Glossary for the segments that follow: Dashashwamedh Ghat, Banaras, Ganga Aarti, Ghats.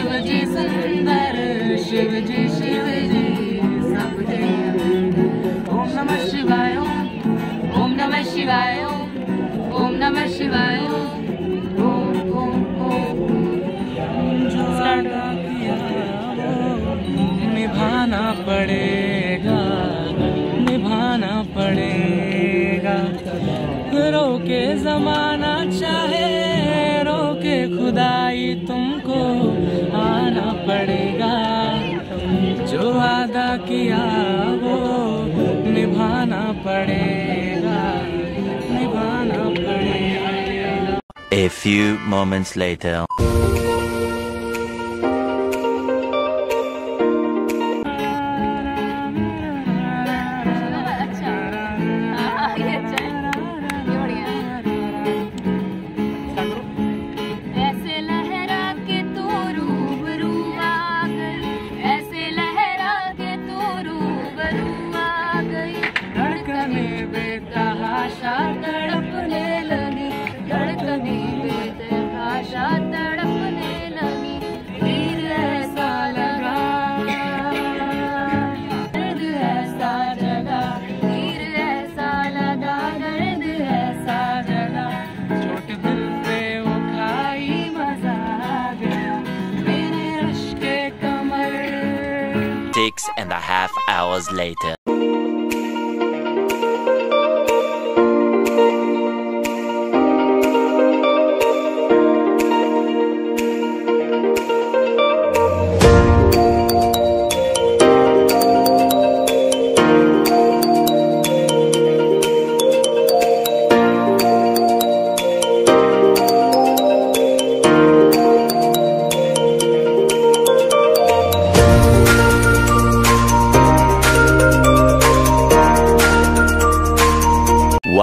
शिवजी सुंदर शिवजी शिवजी सबके ओम नमः शिवाय ओम नमः शिवाय ओम नमः शिवाय ओम ओम ओम। निभाना पड़ेगा निभाना पड़ेगा, रोके जमाना चाहे रोके खुदाई तुमको आना पड़ेगा, जो वादा किया वो निभाना पड़ेगा निभाना पड़ेगा। A few moments later. Six and a half hours later.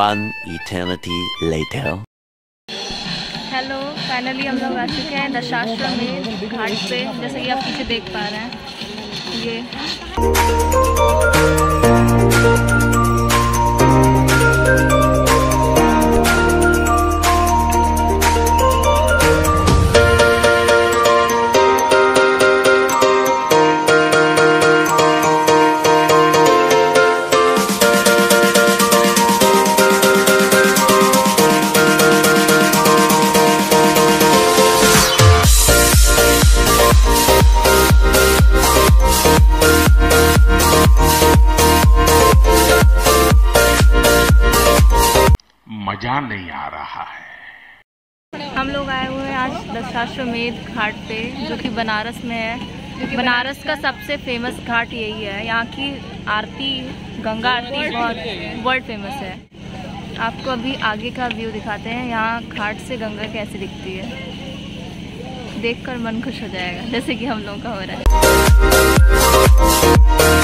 One eternity later. Hello, finally हम लोग आ चुके हैं दशाश्वमेध घाट पे, जैसे कि आप पीछे देख पा रहे हैं मजा नहीं आ रहा है। हम लोग आए हुए हैं आज दशाश्वमेध घाट पे, जो कि बनारस में है। बनारस का सबसे फेमस घाट यही है। यहाँ की आरती, गंगा आरती, बहुत वर्ल्ड फेमस है। आपको अभी आगे का व्यू दिखाते हैं। यहाँ घाट से गंगा कैसी दिखती है, देखकर मन खुश हो जाएगा, जैसे कि हम लोगों का हो रहा है।